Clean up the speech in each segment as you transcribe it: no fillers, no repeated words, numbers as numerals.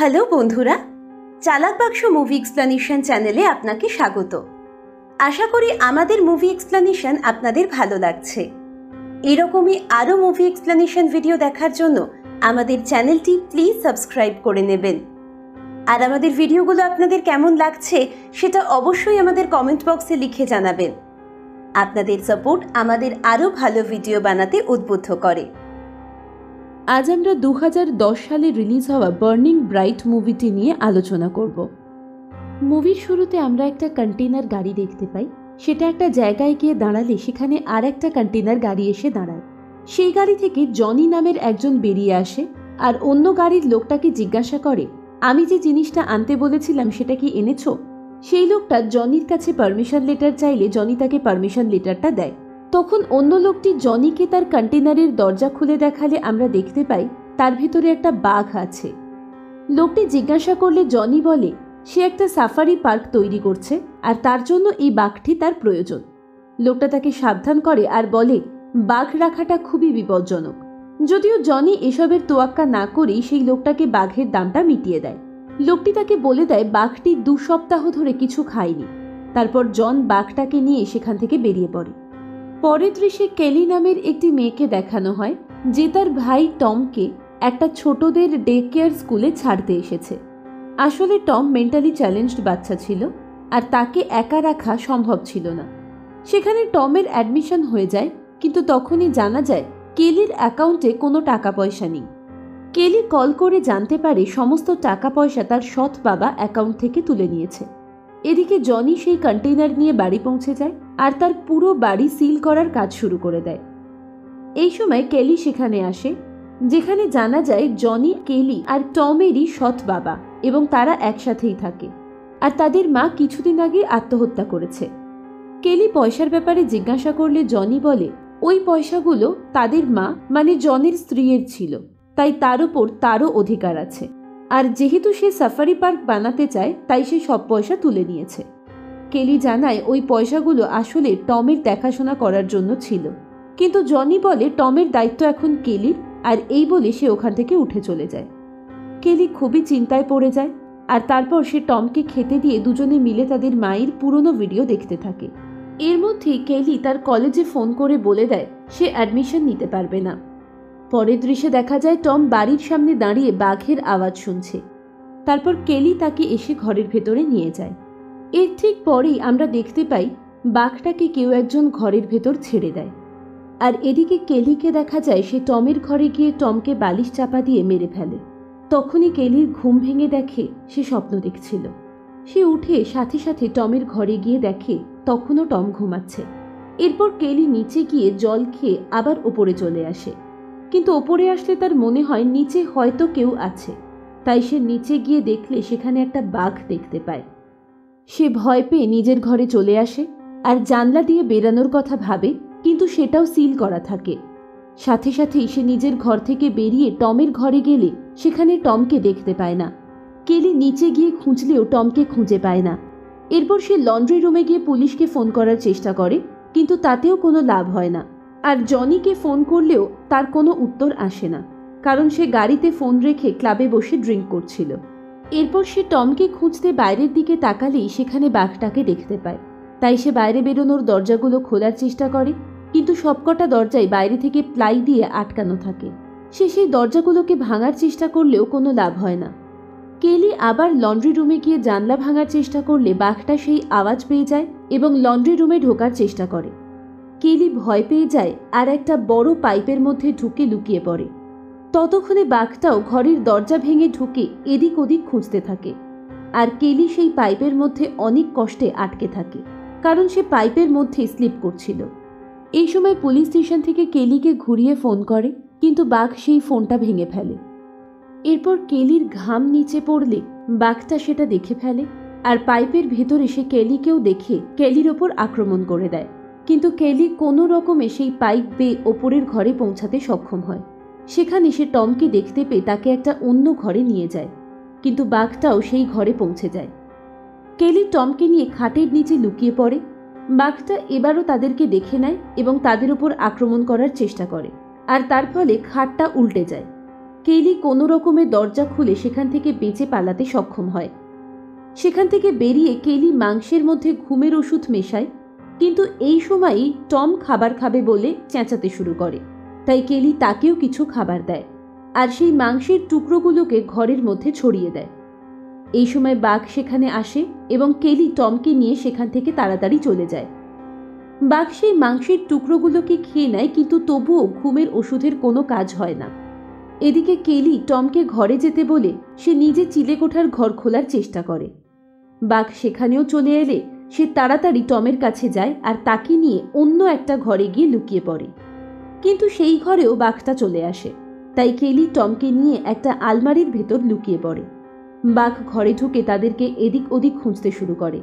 Hello বন্ধুরা, চালাক বাক্স মুভি এক্সপ্লানেশন চ্যানেলে আপনাকে স্বাগত। আশা করি আমাদের মুভি এক্সপ্লানেশন আপনাদের ভালো লাগছে। এরকমই আরও মুভি এক্সপ্লানেশন ভিডিও দেখার জন্য আমাদের চ্যানেলটি প্লিজ সাবস্ক্রাইব করে নেবেন। আর আমাদের ভিডিওগুলো আপনাদের কেমন লাগছে সেটা অবশ্যই আমাদের কমেন্ট বক্সে লিখে জানাবেন। আপনাদের সাপোর্ট আমাদের আরও ভালো ভিডিও বানাতে উদ্বুদ্ধ করে। আজ আমরা 2010 সালে রিলিজ হওয়া বার্নিং ব্রাইট মুভিটি নিয়ে আলোচনা করব। মুভির শুরুতে আমরা একটা কন্টেনার গাড়ি দেখতে পাই। সেটা একটা জায়গায় গিয়ে দাঁড়ালে সেখানে আর একটা কন্টেনার গাড়ি এসে দাঁড়ায়। সেই গাড়ি থেকে জনি নামের একজন বেরিয়ে আসে আর অন্য গাড়ির লোকটাকে জিজ্ঞাসা করে, আমি যে জিনিসটা আনতে বলেছিলাম সেটা কি এনেছো? সেই লোকটা জনির কাছে পারমিশন লেটার চাইলে জনি তাকে পারমিশন লেটারটা দেয়। তখন অন্য লোকটি জনিকে তার কন্টেনারের দরজা খুলে দেখালে আমরা দেখতে পাই তার ভিতরে একটা বাঘ আছে। লোকটি জিজ্ঞাসা করলে জনি বলে সে একটা সাফারি পার্ক তৈরি করছে আর তার জন্য এই বাঘটি তার প্রয়োজন। লোকটা তাকে সাবধান করে আর বলে বাঘ রাখাটা খুবই বিপজ্জনক। যদিও জনি এসবের তোয়াক্কা না করেই সেই লোকটাকে বাঘের দামটা মিটিয়ে দেয়। লোকটি তাকে বলে দেয় বাঘটি 2 সপ্তাহ ধরে কিছু খায়নি। তারপর জন বাঘটাকে নিয়ে সেখান থেকে বেরিয়ে পড়ে। পরের দৃশ্যে কেলি নামের একটি মেয়েকে দেখানো হয় যে তার ভাই টমকে একটা ছোটদের ডে কেয়ার স্কুলে ছাড়তে এসেছে। আসলে টম মেন্টালি চ্যালেঞ্জড বাচ্চা ছিল আর তাকে একা রাখা সম্ভব ছিল না। সেখানে টমের অ্যাডমিশন হয়ে যায়, কিন্তু তখনই জানা যায় কেলির অ্যাকাউন্টে কোনো টাকা পয়সা নেই। কেলি কল করে জানতে পারে সমস্ত টাকা পয়সা তার সৎ বাবা অ্যাকাউন্ট থেকে তুলে নিয়েছে। এদিকে জনি সেই কন্টেইনার নিয়ে বাড়ি পৌঁছে যায় আর তার পুরো বাড়ি সিল করার কাজ শুরু করে দেয়। এই সময় কেলি সেখানে আসে, যেখানে জানা যায় জনি, কেলি আর টমেরই সৎ বাবা এবং তারা একসাথেই থাকে আর তাদের মা কিছুদিন আগে আত্মহত্যা করেছে। কেলি পয়সার ব্যাপারে জিজ্ঞাসা করলে জনি বলে ওই পয়সাগুলো তাদের মা মানে জনের স্ত্রীর ছিল, তাই তার ওপর তারও অধিকার আছে। আর যেহেতু সে সাফারি পার্ক বানাতে চায় তাই সে সব পয়সা তুলে নিয়েছে। কেলি জানায় ওই পয়সাগুলো আসলে টমের দেখাশোনা করার জন্য ছিল, কিন্তু জনি বলে টমের দায়িত্ব এখন কেলির, আর এই বলে সে ওখান থেকে উঠে চলে যায়। কেলি খুবই চিন্তায় পড়ে যায় আর তারপর সে টমকে খেতে দিয়ে দুজনে মিলে তাদের মায়ের পুরনো ভিডিও দেখতে থাকে। এর মধ্যে কেলি তার কলেজে ফোন করে বলে দেয় সে অ্যাডমিশন নিতে পারবে না। পরের দৃশ্যে দেখা যায় টম বাড়ির সামনে দাঁড়িয়ে বাঘের আওয়াজ শুনছে। তারপর কেলি তাকে এসে ঘরের ভেতরে নিয়ে যায়। এর ঠিক পরেই আমরা দেখতে পাই বাঘটাকে কেউ একজন ঘরের ভেতর ছেড়ে দেয়। আর এদিকে কেলিকে দেখা যায় সে টমের ঘরে গিয়ে টমকে বালিশ চাপা দিয়ে মেরে ফেলে। তখনই কেলির ঘুম ভেঙে দেখে সে স্বপ্ন দেখছিল। সে উঠে সাথে সাথে টমের ঘরে গিয়ে দেখে তখনও টম ঘুমাচ্ছে। এরপর কেলি নিচে গিয়ে জল খেয়ে আবার ওপরে চলে আসে, কিন্তু ওপরে আসলে তার মনে হয় নিচে হয়তো কেউ আছে। তাই সে নিচে গিয়ে দেখলে সেখানে একটা বাঘ দেখতে পায়। সে ভয় পেয়ে নিজের ঘরে চলে আসে আর জানলা দিয়ে বেরানোর কথা ভাবে, কিন্তু সেটাও সিল করা থাকে। সাথে সাথেই সে নিজের ঘর থেকে বেরিয়ে টমের ঘরে গেলে সেখানে টমকে দেখতে পায় না। কেলি নিচে গিয়ে খুঁজলেও টমকে খুঁজে পায় না। এরপর সে লন্ড্রি রুমে গিয়ে পুলিশকে ফোন করার চেষ্টা করে, কিন্তু তাতেও কোনো লাভ হয় না। আর জনিকে ফোন করলেও তার কোনো উত্তর আসে না, কারণ সে গাড়িতে ফোন রেখে ক্লাবে বসে ড্রিঙ্ক করছিল। এরপর সে টমকে খুঁজতে বাইরের দিকে তাকালেই সেখানে বাঘটাকে দেখতে পায়। তাই সে বাইরে বেরোনোর দরজাগুলো খোলার চেষ্টা করে, কিন্তু সবকটা দরজাই বাইরে থেকে প্লাই দিয়ে আটকানো থাকে। সে সেই দরজাগুলোকে ভাঙার চেষ্টা করলেও কোনো লাভ হয় না। কেলি আবার লন্ড্রি রুমে গিয়ে জানলা ভাঙার চেষ্টা করলে বাঘটা সেই আওয়াজ পেয়ে যায় এবং লন্ড্রি রুমে ঢোকার চেষ্টা করে। কেলি ভয় পেয়ে যায় আর একটা বড় পাইপের মধ্যে ঢুকে লুকিয়ে পড়ে। ততক্ষণে বাঘটাও ঘরের দরজা ভেঙে ঢুকে এদিক ওদিক খুঁজতে থাকে। আর কেলি সেই পাইপের মধ্যে অনেক কষ্টে আটকে থাকে, কারণ সে পাইপের মধ্যে স্লিপ করছিল। এই সময় পুলিশ স্টেশন থেকে কেলিকে ঘুরিয়ে ফোন করে, কিন্তু বাঘ সেই ফোনটা ভেঙে ফেলে। এরপর কেলির ঘাম নিচে পড়লে বাঘটা সেটা দেখে ফেলে আর পাইপের ভেতরে সে কেলিকেও দেখে কেলির ওপর আক্রমণ করে দেয়। কিন্তু কেলি কোনো রকমে সেই পাইপ বেয়ে ওপরের ঘরে পৌঁছাতে সক্ষম হয়। সেখানে সে টমকে দেখতে পেয়ে তাকে একটা অন্য ঘরে নিয়ে যায়, কিন্তু বাঘটাও সেই ঘরে পৌঁছে যায়। কেলি টমকে নিয়ে খাটের নিচে লুকিয়ে পড়ে। বাঘটা এবারও তাদেরকে দেখে নেয় এবং তাদের ওপর আক্রমণ করার চেষ্টা করে আর তার ফলে খাটটা উল্টে যায়। কেলি কোনো রকমে দরজা খুলে সেখান থেকে বেঁচে পালাতে সক্ষম হয়। সেখান থেকে বেরিয়ে কেলি মাংসের মধ্যে ঘুমের ওষুধ মেশায়, কিন্তু এই সময়ই টম খাবার খাবে বলে চেঁচাতে শুরু করে, তাই কেলি তাকেও কিছু খাবার দেয় আর সেই মাংসের টুকরোগুলোকে ঘরের মধ্যে ছড়িয়ে দেয়। এই সময় বাঘ সেখানে আসে এবং কেলি টমকে নিয়ে সেখান থেকে তাড়াতাড়ি চলে যায়। বাঘ সেই মাংসের টুকরোগুলোকে খেয়ে নেয়, কিন্তু তবুও ঘুমের ওষুধের কোনো কাজ হয় না। এদিকে কেলি টমকে ঘরে যেতে বলে সে নিজে চিলেকোঠার ঘর খোলার চেষ্টা করে। বাঘ সেখানেও চলে এলে সে তাড়াতাড়ি টমের কাছে যায় আর তাকে নিয়ে অন্য একটা ঘরে গিয়ে লুকিয়ে পড়ে, কিন্তু সেই ঘরেও বাঘটা চলে আসে। তাই কেলি টমকে নিয়ে একটা আলমারির ভেতর লুকিয়ে পড়ে। বাঘ ঘরে ঢুকে তাদেরকে এদিক ওদিক খুঁজতে শুরু করে।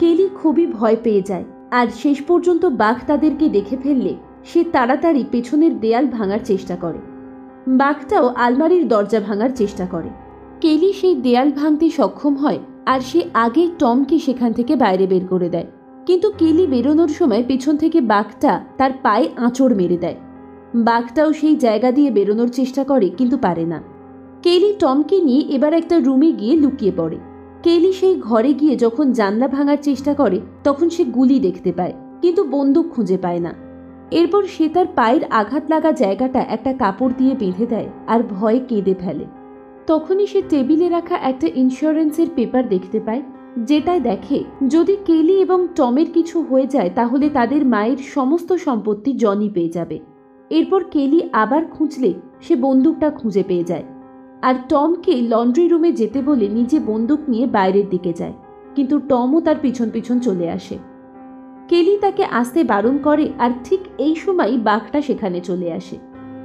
কেলি খুবই ভয় পেয়ে যায় আর শেষ পর্যন্ত বাঘ তাদেরকে দেখে ফেললে সে তাড়াতাড়ি পেছনের দেয়াল ভাঙার চেষ্টা করে। বাঘটাও আলমারির দরজা ভাঙার চেষ্টা করে। কেলি সেই দেয়াল ভাঙতে সক্ষম হয় আর সে আগেই টমকে সেখান থেকে বাইরে বের করে দেয়, কিন্তু কেলি বেরোনোর সময় পেছন থেকে বাঘটা তার পায়ে আঁচড় মেরে দেয়। বাঘটাও সেই জায়গা দিয়ে বেরোনোর চেষ্টা করে কিন্তু পারে না। কেলি টমকে নিয়ে এবার একটা রুমে গিয়ে লুকিয়ে পড়ে। কেলি সেই ঘরে গিয়ে যখন জানলা ভাঙার চেষ্টা করে তখন সে গুলি দেখতে পায়, কিন্তু বন্দুক খুঁজে পায় না। এরপর সে তার পায়ের আঘাত লাগা জায়গাটা একটা কাপড় দিয়ে বেঁধে দেয় আর ভয়ে কেঁদে ফেলে। তখনই সে টেবিলে রাখা একটা ইন্স্যুরেন্সের পেপার দেখতে পায়, যেটায় দেখে যদি কেলি এবং টমের কিছু হয়ে যায় তাহলে তাদের মায়ের সমস্ত সম্পত্তি জনি পেয়ে যাবে। এরপর কেলি আবার খুঁজলে সে বন্দুকটা খুঁজে পেয়ে যায় আর টমকে লন্ড্রি রুমে যেতে বলে নিজে বন্দুক নিয়ে বাইরের দিকে যায়, কিন্তু টমও তার পিছন পিছন চলে আসে। কেলি তাকে আসতে বারণ করে আর ঠিক এই সময়ই বাঘটা সেখানে চলে আসে।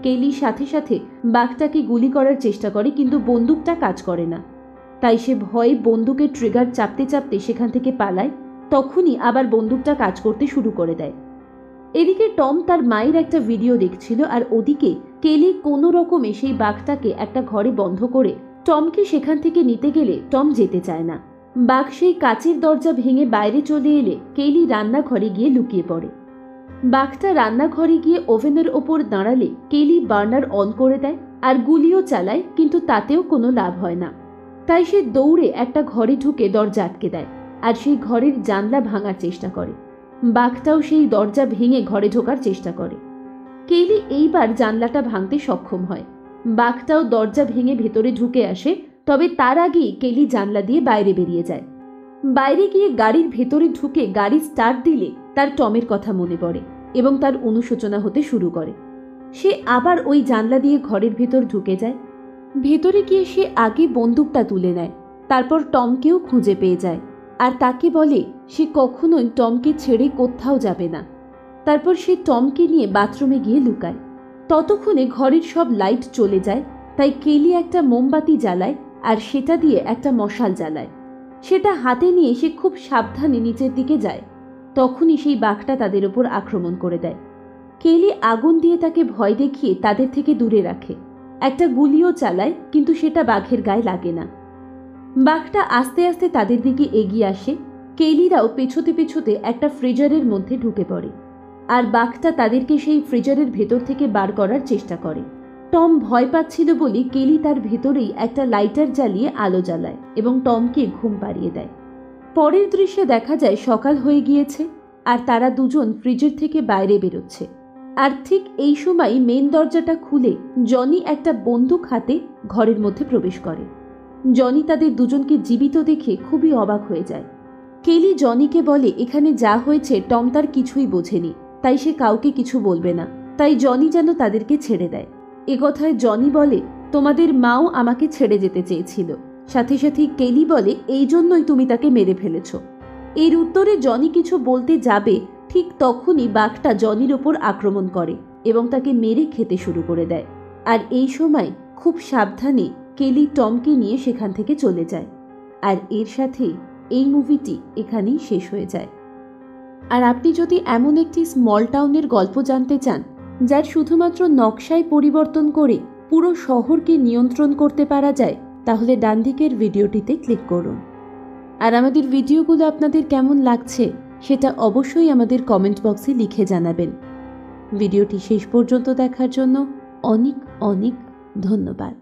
কেলি সাথে সাথে বাঘটাকে গুলি করার চেষ্টা করে, কিন্তু বন্দুকটা কাজ করে না। তাই সে ভয়ে বন্দুকের ট্রিগার চাপতে চাপতে সেখান থেকে পালায়। তখনই আবার বন্দুকটা কাজ করতে শুরু করে দেয়। এদিকে টম তার মায়ের একটা ভিডিও দেখছিল আর ওদিকে কেলি কোনো রকমে সেই বাঘটাকে একটা ঘরে বন্ধ করে টমকে সেখান থেকে নিতে গেলে টম যেতে চায় না। বাঘ সেই কাচের দরজা ভেঙে বাইরে চলে এলে কেলি রান্নাঘরে গিয়ে লুকিয়ে পড়ে। বাঘটা রান্নাঘরে গিয়ে ওভেনের ওপর দাঁড়ালে কেলি বার্নার অন করে দেয় আর গুলিও চালায়, কিন্তু তাতেও কোনো লাভ হয় না। তাই সে দৌড়ে একটা ঘরে ঢুকে দরজা আটকে দেয় আর সেই ঘরের জানলা ভাঙার চেষ্টা করে। বাঘটাও সেই দরজা ভেঙে ঘরে ঢোকার চেষ্টা করে। কেলি এইবার জানলাটা ভাঙতে সক্ষম হয়। বাঘটাও দরজা ভেঙে ভেতরে ঢুকে আসে, তবে তার আগেই কেলি জানলা দিয়ে বাইরে বেরিয়ে যায়। বাইরে গিয়ে গাড়ির ভেতরে ঢুকে গাড়ি স্টার্ট দিলে তার টমের কথা মনে পড়ে এবং তার অনুশোচনা হতে শুরু করে। সে আবার ওই জানলা দিয়ে ঘরের ভেতর ঢুকে যায়। ভেতরে গিয়ে সে আগে বন্দুকটা তুলে নেয়, তারপর টমকেও খুঁজে পেয়ে যায় আর তাকে বলে সে কখনোই টমকে ছেড়ে কোথাও যাবে না। তারপর সে টমকে নিয়ে বাথরুমে গিয়ে লুকায়। ততক্ষণে ঘরের সব লাইট চলে যায়, তাই কেলি একটা মোমবাতি জ্বালায় আর সেটা দিয়ে একটা মশাল জ্বালায়। সেটা হাতে নিয়ে সে খুব সাবধানে নিচের দিকে যায়। তখনই সেই বাঘটা তাদের ওপর আক্রমণ করে দেয়। কেলি আগুন দিয়ে তাকে ভয় দেখিয়ে তাদের থেকে দূরে রাখে। একটা গুলিও চালায়, কিন্তু সেটা বাঘের গায়ে লাগে না। বাঘটা আস্তে আস্তে তাদের দিকে এগিয়ে আসে। কেলিরাও পেছোতে পেছোতে একটা ফ্রিজারের মধ্যে ঢুকে পড়ে আর বাঘটা তাদেরকে সেই ফ্রিজারের ভেতর থেকে বার করার চেষ্টা করে। টম ভয় পাচ্ছিল বলে কেলি তার ভেতরেই একটা লাইটার জ্বালিয়ে আলো জ্বালায় এবং টমকে ঘুম পাড়িয়ে দেয়। পরের দৃশ্যে দেখা যায় সকাল হয়ে গিয়েছে আর তারা দুজন ফ্রিজের থেকে বাইরে বেরোচ্ছে। আর ঠিক এই সময় মেন দরজাটা খুলে জনি একটা বন্দুক হাতে ঘরের মধ্যে প্রবেশ করে। জনি তাদের দুজনকে জীবিত দেখে খুবই অবাক হয়ে যায়। কেলি জনিকে বলে এখানে যা হয়েছে টম তার কিছুই বোঝেনি, তাই সে কাউকে কিছু বলবে না, তাই জনি যেন তাদেরকে ছেড়ে দেয়। একথায় জনি বলে তোমাদের মাও আমাকে ছেড়ে যেতে চেয়েছিল। সাথে সাথে কেলি বলে এই জন্যই তুমি তাকে মেরে ফেলেছ। এর উত্তরে জনি কিছু বলতে যাবে, ঠিক তখনই বাঘটা জনির ওপর আক্রমণ করে এবং তাকে মেরে খেতে শুরু করে দেয়। আর এই সময় খুব সাবধানে কেলি টমকে নিয়ে সেখান থেকে চলে যায়। আর এর সাথে এই মুভিটি এখানেই শেষ হয়ে যায়। আর আপনি যদি এমন একটি স্মল টাউনের গল্প জানতে চান যার শুধুমাত্র নকশায় পরিবর্তন করে পুরো শহরকে নিয়ন্ত্রণ করতে পারা যায়, তাহলে ডান দিকের ভিডিওটিতে ক্লিক করুন। আর আমাদের ভিডিওগুলো আপনাদের কেমন লাগছে সেটা অবশ্যই আমাদের কমেন্ট বক্সে লিখে জানাবেন। ভিডিওটি শেষ পর্যন্ত দেখার জন্য অনেক অনেক ধন্যবাদ।